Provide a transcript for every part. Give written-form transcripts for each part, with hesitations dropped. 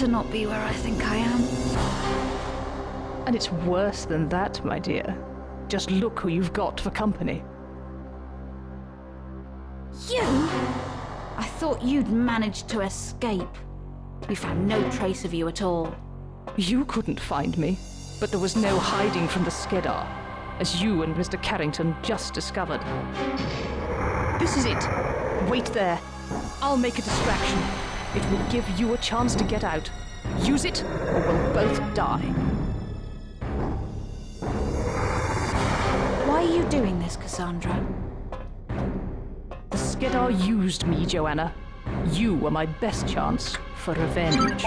better not be where I think I am. And it's worse than that, my dear. Just look who you've got for company. You? I thought you'd managed to escape. We found no trace of you at all. You couldn't find me, but there was no hiding from the Skedar, as you and Mr. Carrington just discovered. This is it. Wait there. I'll make a distraction. It will give you a chance to get out. Use it, or we'll both die. Why are you doing this, Cassandra? The Skedar used me, Joanna. You were my best chance for revenge.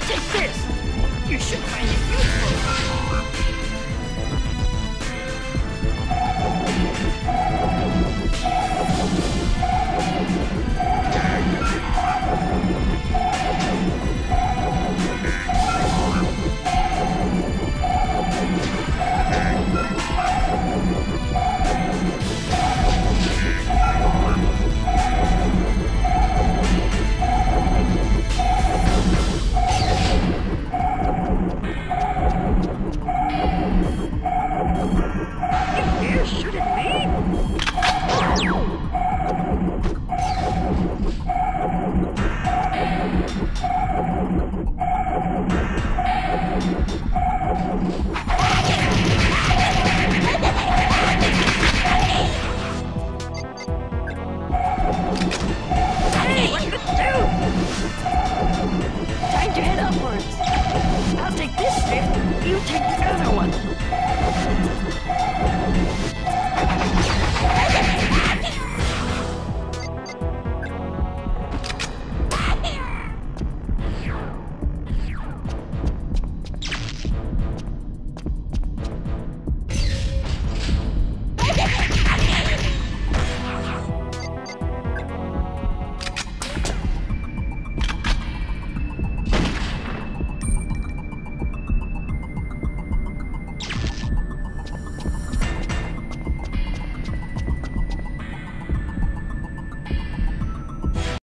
Take this! You should find it useful!